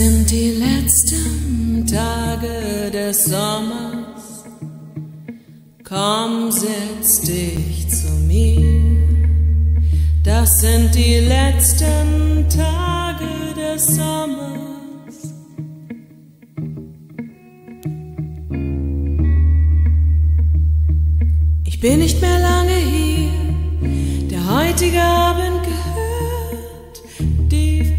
Sind die letzten Tage des Sommers, komm, setz dich zu mir. Das sind die letzten Tage des Sommers. Ich bin nicht mehr lange hier, der heutige Abend gehört dir.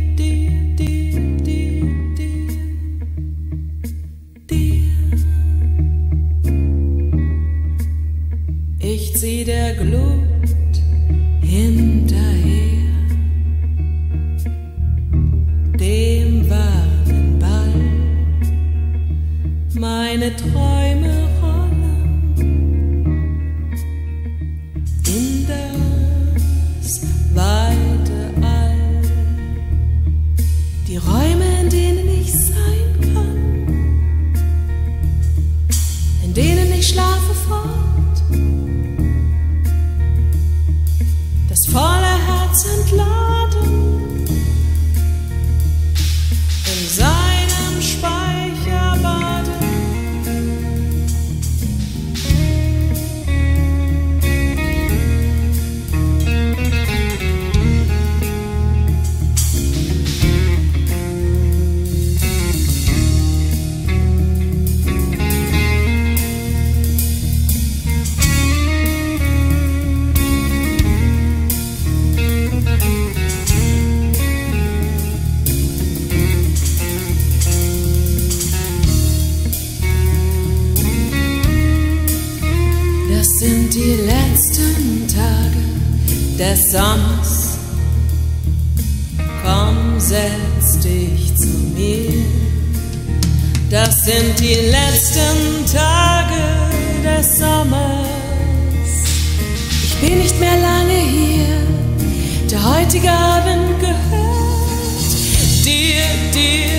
Ich zieh der Glut hinterher, dem warmen Ball, meine Träume rollen in das weite All, die Räume, in denen ich sein kann, in denen ich schlafe fort, das volle Herz entladen in seinem Speicher baden. Das sind die letzten Tage des Sommers, komm, setz dich zu mir. Das sind die letzten Tage des Sommers. Ich bin nicht mehr lange hier, der heutige Abend gehört dir.